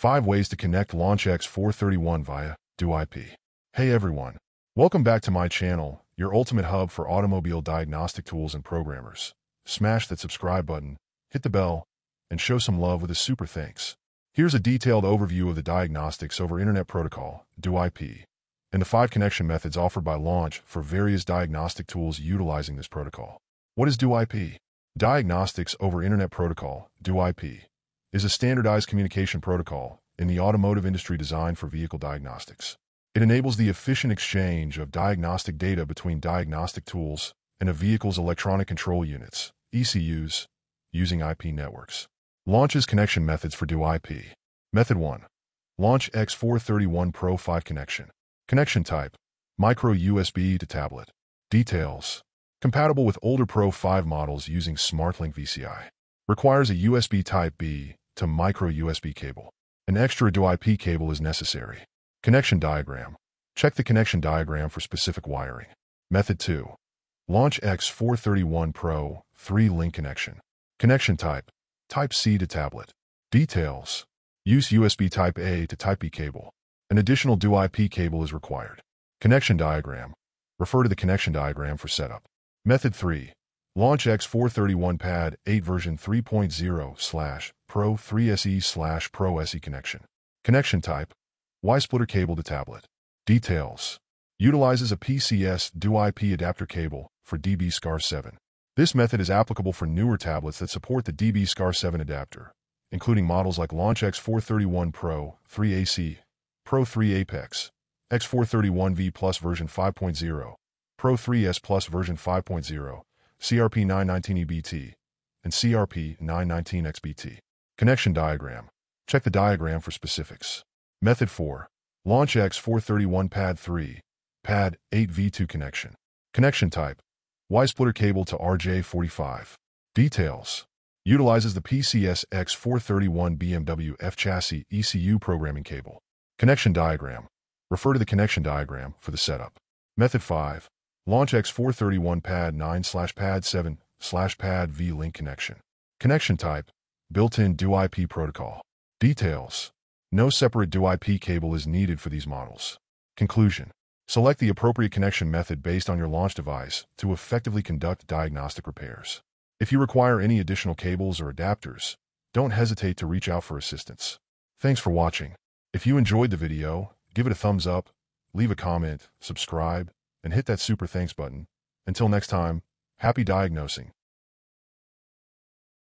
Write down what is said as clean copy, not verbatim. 5 Ways to Connect Launch X431 via DoIP. Hey everyone, welcome back to my channel, your ultimate hub for automobile diagnostic tools and programmers. Smash that subscribe button, hit the bell, and show some love with a super thanks. Here's a detailed overview of the diagnostics over Internet Protocol, DoIP, and the 5 connection methods offered by Launch for various diagnostic tools utilizing this protocol. What is DoIP? Diagnostics over Internet Protocol, DoIP, is a standardized communication protocol in the automotive industry designed for vehicle diagnostics. It enables the efficient exchange of diagnostic data between diagnostic tools and a vehicle's electronic control units, ECUs, using IP networks. Launch's connection methods for DoIP. Method 1. Launch X431 Pro5 connection. Connection type, micro USB to tablet. Details, compatible with older Pro5 models using SmartLink VCI. Requires a USB Type-B to micro USB cable. An extra DoIP cable is necessary. Connection diagram. Check the connection diagram for specific wiring. Method 2. Launch X431 Pro3 link connection. Connection type. Type-C to tablet. Details. Use USB Type-A to Type-B cable. An additional DoIP cable is required. Connection diagram. Refer to the connection diagram for setup. Method 3. Launch X431 PAD VIII version 3.0/Pro3SE/Pro SE connection. Connection type, Y-splitter cable to tablet. Details, utilizes a PCS DoIP adapter cable for DB SCAR 7. This method is applicable for newer tablets that support the DB SCAR 7 adapter, including models like Launch X431 Pro3 AC, Pro3 Apex, X431 V Plus version 5.0, Pro3 S Plus version 5.0, CRP 919EBT, and CRP 919XBT. Connection diagram. Check the diagram for specifics. Method 4. Launch X431 PAD III, PAD VIII V2 connection. Connection type, Y-splitter cable to RJ45. Details, utilizes the PCSX431 BMW F-Chassis ECU programming cable. Connection diagram. Refer to the connection diagram for the setup. Method 5. Launch X431 PAD 9/PAD 7/PAD V link connection. Connection type, built-in DoIP protocol. Details, no separate DoIP cable is needed for these models. Conclusion, select the appropriate connection method based on your launch device to effectively conduct diagnostic repairs. If you require any additional cables or adapters, don't hesitate to reach out for assistance. Thanks for watching. If you enjoyed the video, give it a thumbs up, leave a comment, subscribe, and hit that super thanks button. Until next time, happy diagnosing.